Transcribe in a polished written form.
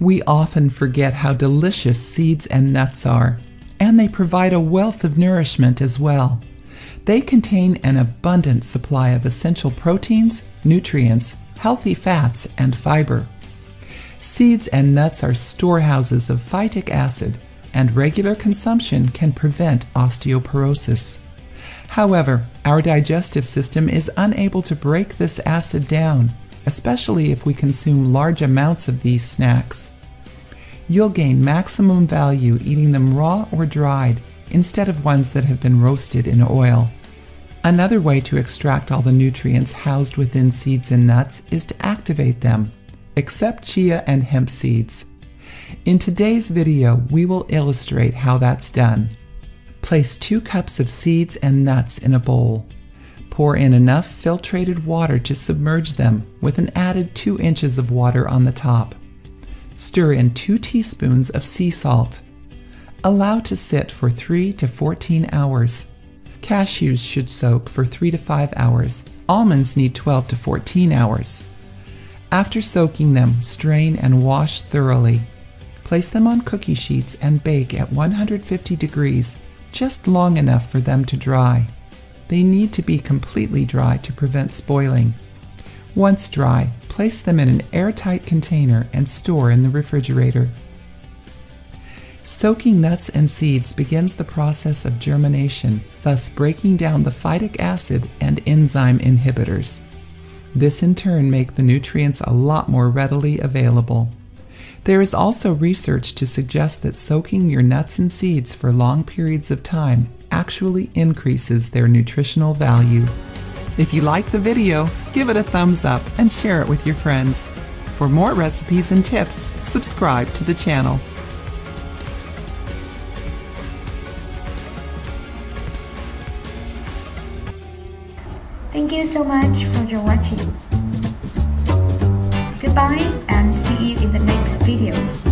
We often forget how delicious seeds and nuts are, and they provide a wealth of nourishment as well. They contain an abundant supply of essential proteins, nutrients, healthy fats, and fiber. Seeds and nuts are storehouses of phytic acid, and regular consumption can prevent osteoporosis. However, our digestive system is unable to break this acid down, especially if we consume large amounts of these snacks. You'll gain maximum value eating them raw or dried instead of ones that have been roasted in oil. Another way to extract all the nutrients housed within seeds and nuts is to activate them, except chia and hemp seeds. In today's video, we will illustrate how that's done. Place 2 cups of seeds and nuts in a bowl. Pour in enough filtrated water to submerge them, with an added 2 inches of water on the top. Stir in 2 teaspoons of sea salt. Allow to sit for 3 to 14 hours. Cashews should soak for 3 to 5 hours. Almonds need 12 to 14 hours. After soaking them, strain and wash thoroughly. Place them on cookie sheets and bake at 150 degrees, just long enough for them to dry. They need to be completely dry to prevent spoiling. Once dry, place them in an airtight container and store in the refrigerator. Soaking nuts and seeds begins the process of germination, thus breaking down the phytic acid and enzyme inhibitors. This in turn makes the nutrients a lot more readily available. There is also research to suggest that soaking your nuts and seeds for long periods of time actually increases their nutritional value. If you like the video, give it a thumbs up and share it with your friends. For more recipes and tips, subscribe to the channel. Thank you so much for your watching. Goodbye and see you in the next videos.